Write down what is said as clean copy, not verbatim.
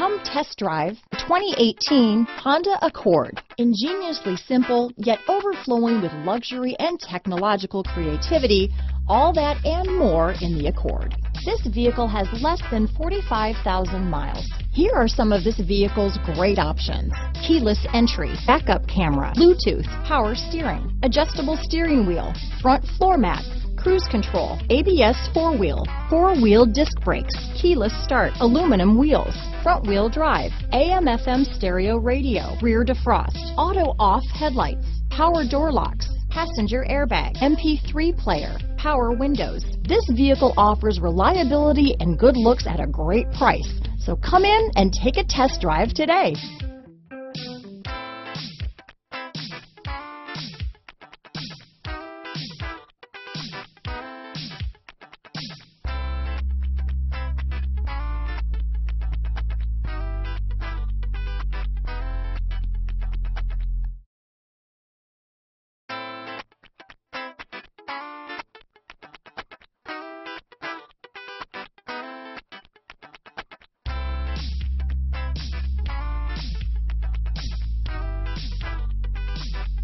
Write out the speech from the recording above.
Come test drive 2018 Honda Accord. Ingeniously simple, yet overflowing with luxury and technological creativity, all that and more in the Accord. This vehicle has less than 45,000 miles. Here are some of this vehicle's great options: keyless entry, backup camera, Bluetooth, power steering, adjustable steering wheel, front floor mats, cruise control, ABS four-wheel, four-wheel disc brakes, keyless start, aluminum wheels, front-wheel drive, AM/FM stereo radio, rear defrost, auto-off headlights, power door locks, passenger airbag, MP3 player, power windows. This vehicle offers reliability and good looks at a great price. So come in and take a test drive today.